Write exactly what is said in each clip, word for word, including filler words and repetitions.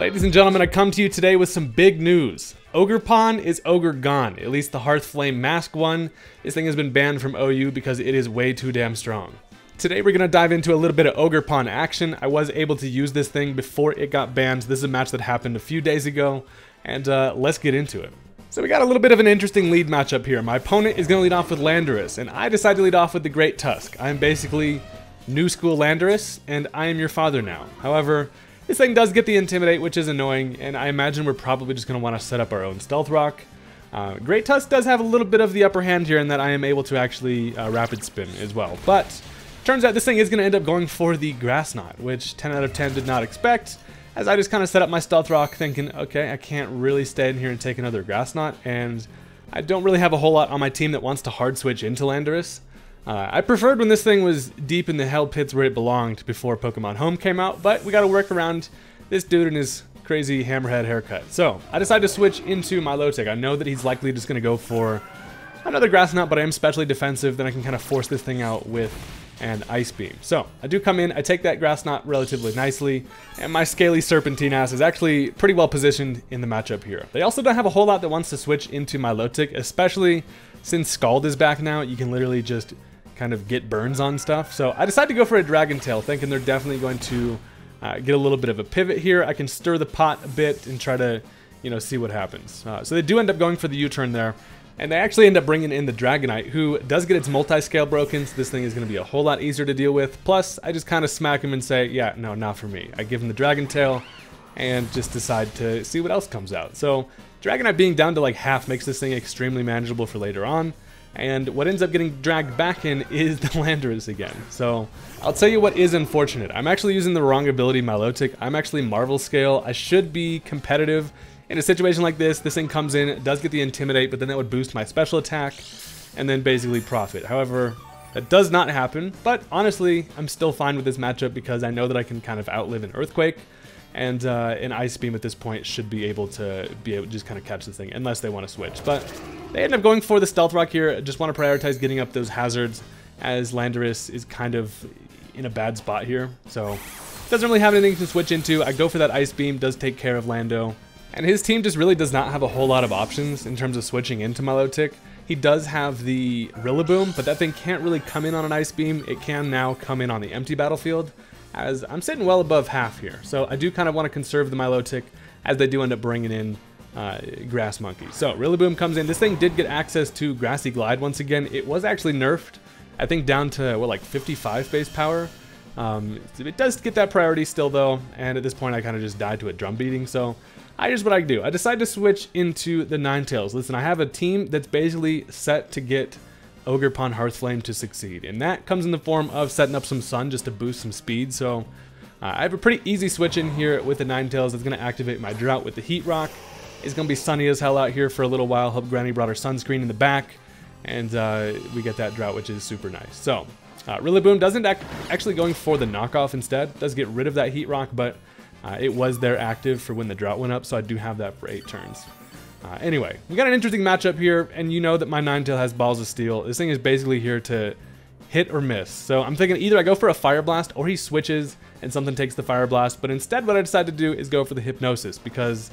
Ladies and gentlemen, I come to you today with some big news. Ogerpon is Ogre gone, at least the Hearthflame Mask one. This thing has been banned from O U because it is way too damn strong. Today we're going to dive into a little bit of Ogerpon action. I was able to use this thing before it got banned. This is a match that happened a few days ago, and uh, let's get into it. So we got a little bit of an interesting lead matchup here. My opponent is going to lead off with Landorus, and I decide to lead off with the Great Tusk. I am basically new school Landorus, and I am your father now. However, this thing does get the Intimidate, which is annoying, and I imagine we're probably just going to want to set up our own Stealth Rock. Uh, Great Tusk does have a little bit of the upper hand here in that I am able to actually uh, Rapid Spin as well, but turns out this thing is going to end up going for the Grass Knot, which ten out of ten did not expect, as I just kind of set up my Stealth Rock thinking, okay, I can't really stay in here and take another Grass Knot, and I don't really have a whole lot on my team that wants to hard switch into Landorus. Uh, I preferred when this thing was deep in the hell pits where it belonged before Pokemon Home came out, but we got to work around this dude and his crazy hammerhead haircut. So I decided to switch into Milotic. I know that he's likely just going to go for another Grass Knot, but I am specially defensive, then I can kind of force this thing out with and Ice Beam. So I do come in, I take that Grass Knot relatively nicely, and my scaly serpentine ass is actually pretty well positioned in the matchup here. They also don't have a whole lot that wants to switch into Milotic, especially since Scald is back now. You can literally just kind of get burns on stuff. So I decided to go for a Dragon Tail, thinking they're definitely going to uh, get a little bit of a pivot here. I can stir the pot a bit and try to, you know, see what happens. Uh, so they do end up going for the U-turn there. And they actually end up bringing in the Dragonite, who does get its multi-scale broken, so this thing is going to be a whole lot easier to deal with. Plus, I just kind of smack him and say, yeah, no, not for me. I give him the Dragon Tail and just decide to see what else comes out. So Dragonite being down to like half makes this thing extremely manageable for later on. And what ends up getting dragged back in is the Landorus again. So I'll tell you what is unfortunate. I'm actually using the wrong ability Milotic. I'm actually Marvel Scale. I should be competitive. In a situation like this, this thing comes in, it does get the Intimidate, but then that would boost my special attack, and then basically profit. However, that does not happen, but honestly, I'm still fine with this matchup because I know that I can kind of outlive an Earthquake, and uh, an Ice Beam at this point should be able to be able to just kind of catch this thing, unless they want to switch. But they end up going for the Stealth Rock here. Just want to prioritize getting up those hazards, as Landorus is kind of in a bad spot here, so doesn't really have anything to switch into. I go for that Ice Beam, does take care of Lando. And his team just really does not have a whole lot of options in terms of switching into Milotic. He does have the Rillaboom, but that thing can't really come in on an Ice Beam. It can now come in on the empty battlefield, as I'm sitting well above half here. So I do kind of want to conserve the Milotic, as they do end up bringing in uh, Grass Monkey. So Rillaboom comes in. This thing did get access to Grassy Glide once again. It was actually nerfed, I think down to, what, like fifty-five base power? Um, it does get that priority still, though, and at this point I kind of just died to a drum beating, so I, here's what I do. I decide to switch into the Ninetales. Listen, I have a team that's basically set to get Ogerpon Hearthflame to succeed, and that comes in the form of setting up some Sun just to boost some speed. So uh, I have a pretty easy switch in here with the Ninetales that's going to activate my Drought with the Heat Rock. It's going to be sunny as hell out here for a little while. Hope Granny brought her sunscreen in the back, and uh, we get that Drought, which is super nice. So uh, Rillaboom doesn't act actually going for the Knockoff instead. Does get rid of that Heat Rock, but Uh, it was there active for when the Drought went up, so I do have that for eight turns. Uh, anyway, we got an interesting matchup here, and you know that my Ninetales has balls of steel. This thing is basically here to hit or miss. So I'm thinking either I go for a Fire Blast, or he switches and something takes the Fire Blast. But instead what I decide to do is go for the Hypnosis, because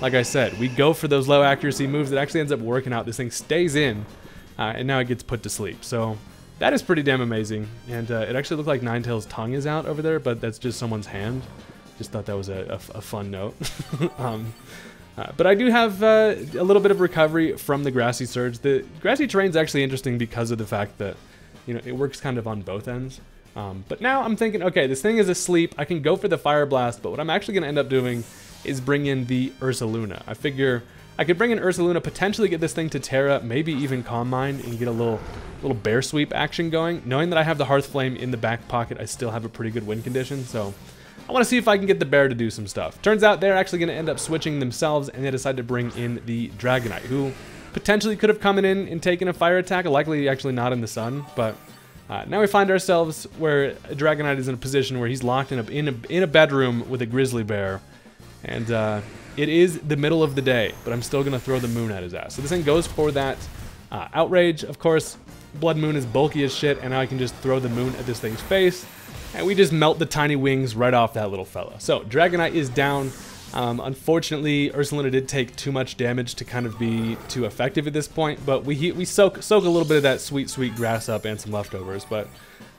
like I said, we go for those low accuracy moves. It actually ends up working out. This thing stays in, uh, and now it gets put to sleep. So that is pretty damn amazing. And uh, it actually looked like Ninetales' tongue is out over there, but that's just someone's hand. Just thought that was a, a, a fun note. um, uh, but I do have uh, a little bit of recovery from the Grassy Surge. The Grassy Terrain's actually interesting because of the fact that, you know, it works kind of on both ends. Um, but now I'm thinking, okay, this thing is asleep. I can go for the Fire Blast, but what I'm actually going to end up doing is bring in the Ursaluna. I figure I could bring in Ursaluna, potentially get this thing to Terra, maybe even Calm Mind, and get a little little bear sweep action going. Knowing that I have the Hearthflame in the back pocket, I still have a pretty good win condition, so I want to see if I can get the bear to do some stuff. Turns out they're actually going to end up switching themselves, and they decide to bring in the Dragonite, who potentially could have come in and taken a fire attack, likely actually not in the sun, but uh, now we find ourselves where Dragonite is in a position where he's locked in a, in a, in a bedroom with a grizzly bear, and uh, it is the middle of the day, but I'm still going to throw the moon at his ass. So this thing goes for that uh, outrage. Of course, Blood Moon is bulky as shit, and now I can just throw the moon at this thing's face. And we just melt the tiny wings right off that little fella. So Dragonite is down. Um, unfortunately, Ursaluna did take too much damage to kind of be too effective at this point, but we we soak, soak a little bit of that sweet, sweet grass up and some leftovers, but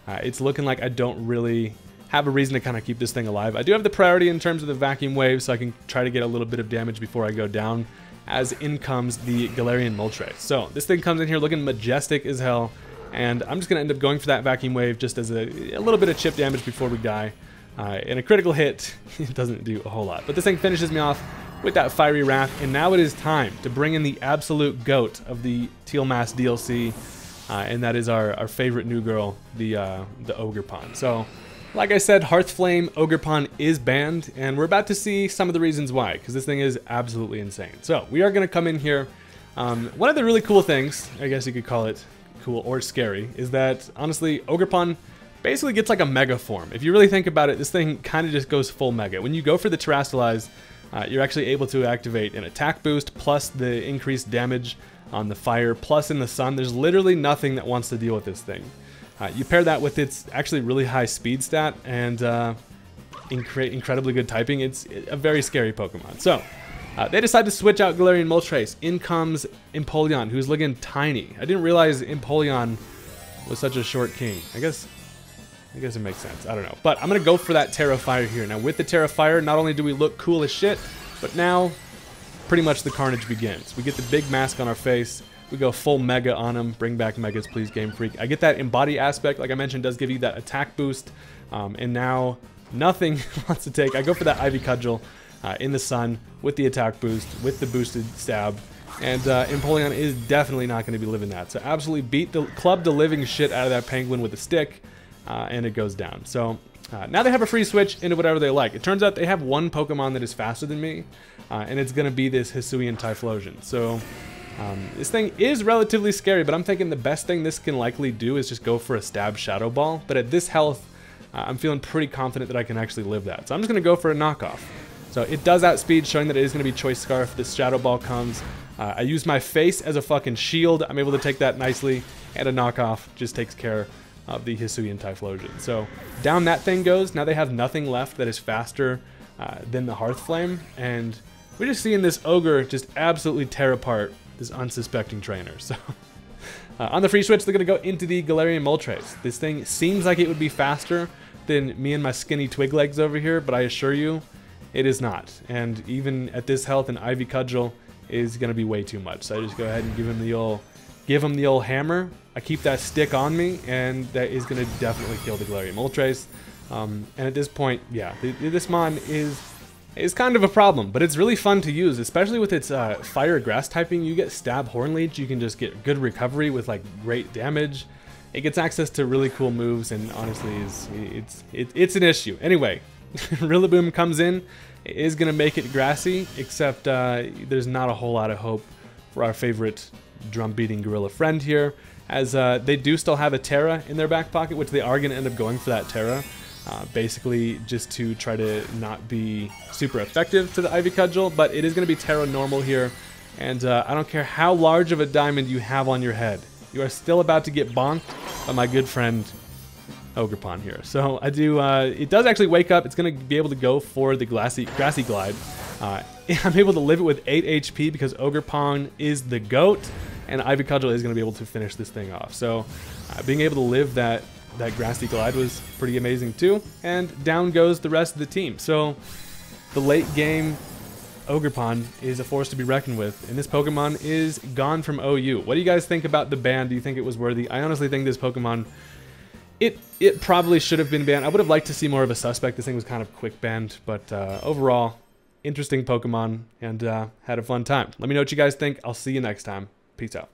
uh, it's looking like I don't really have a reason to kind of keep this thing alive. I do have the priority in terms of the Vacuum Wave, so I can try to get a little bit of damage before I go down, as in comes the Galarian Moltres. So this thing comes in here looking majestic as hell, and I'm just going to end up going for that Vacuum Wave just as a, a little bit of chip damage before we die. Uh, and a critical hit, it doesn't do a whole lot. But this thing finishes me off with that Fiery Wrath, and now it is time to bring in the absolute GOAT of the Teal Mass D L C, uh, and that is our, our favorite new girl, the, uh, the Ogerpon. So, like I said, Hearthflame Ogerpon is banned, and we're about to see some of the reasons why, because this thing is absolutely insane. So, we are going to come in here. Um, one of the really cool things, I guess you could call it cool or scary, is that, honestly, Ogerpon basically gets like a mega form. If you really think about it, this thing kind of just goes full mega. When you go for the Terrastalize, uh, you're actually able to activate an attack boost, plus the increased damage on the fire, plus in the sun. There's literally nothing that wants to deal with this thing. Uh, you pair that with its actually really high speed stat and uh, incre incredibly good typing. It's a very scary Pokemon. So, uh, they decide to switch out Galarian Moltres. In comes Empoleon, who's looking tiny. I didn't realize Empoleon was such a short king. I guess... I guess it makes sense. I don't know. But I'm going to go for that Terra Fire here. Now, with the Terra Fire, not only do we look cool as shit, but now pretty much the carnage begins. We get the big mask on our face. We go full Mega on him. Bring back Megas, please, Game Freak. I get that Embody aspect, like I mentioned, does give you that attack boost. Um, and now nothing wants to take. I go for that Ivy Cudgel uh, in the sun with the attack boost, with the boosted stab. And uh, Empoleon is definitely not going to be living that. So absolutely beat the club the living shit out of that Penguin with a stick. Uh, and it goes down. So uh, now they have a free switch into whatever they like. It turns out they have one Pokemon that is faster than me, uh, and it's going to be this Hisuian Typhlosion. So um, this thing is relatively scary, but I'm thinking the best thing this can likely do is just go for a stab Shadow Ball. But at this health, uh, I'm feeling pretty confident that I can actually live that. So I'm just going to go for a Knockoff. So it does outspeed, showing that it is going to be Choice Scarf. This Shadow Ball comes. Uh, I use my face as a fucking shield. I'm able to take that nicely, and a Knockoff just takes care of the Hisuian Typhlosion. So down that thing goes. Now they have nothing left that is faster uh, than the Hearthflame, and we're just seeing this ogre just absolutely tear apart this unsuspecting trainer. So uh, on the free switch, they're going to go into the Galarian Moltres. This thing seems like it would be faster than me and my skinny twig legs over here, but I assure you, it is not. And even at this health, an Ivy Cudgel is going to be way too much. So I just go ahead and give him the old Give him the old hammer. I keep that stick on me, and that is going to definitely kill the Galarian Moltres. Um, and at this point, yeah, th this mon is is kind of a problem, but it's really fun to use, especially with its uh, fire grass typing. You get Stab Hornleech, you can just get good recovery with like great damage. It gets access to really cool moves, and honestly, is it's it, it's an issue. Anyway, Rillaboom comes in, it is going to make it grassy, except uh, there's not a whole lot of hope for our favorite drum-beating gorilla friend here, as uh, they do still have a Terra in their back pocket, which they are going to end up going for that Terra, uh, basically just to try to not be super effective to the Ivy Cudgel, but it is going to be Terra normal here, and uh, I don't care how large of a diamond you have on your head, you are still about to get bonked by my good friend Ogerpon here. So I do, uh, it does actually wake up, it's going to be able to go for the glassy, Grassy Glide. Uh, I'm able to live it with eight H P because Ogerpon is the GOAT, and Ivy Cudgel is going to be able to finish this thing off. So uh, being able to live that, that Grassy Glide was pretty amazing too. And down goes the rest of the team. So the late game Ogerpon is a force to be reckoned with, and this Pokemon is gone from O U. What do you guys think about the ban? Do you think it was worthy? I honestly think this Pokemon... It it probably should have been banned. I would have liked to see more of a suspect. This thing was kind of quick banned, but uh, overall, interesting Pokemon, and uh, had a fun time. Let me know what you guys think. I'll see you next time. Peace out.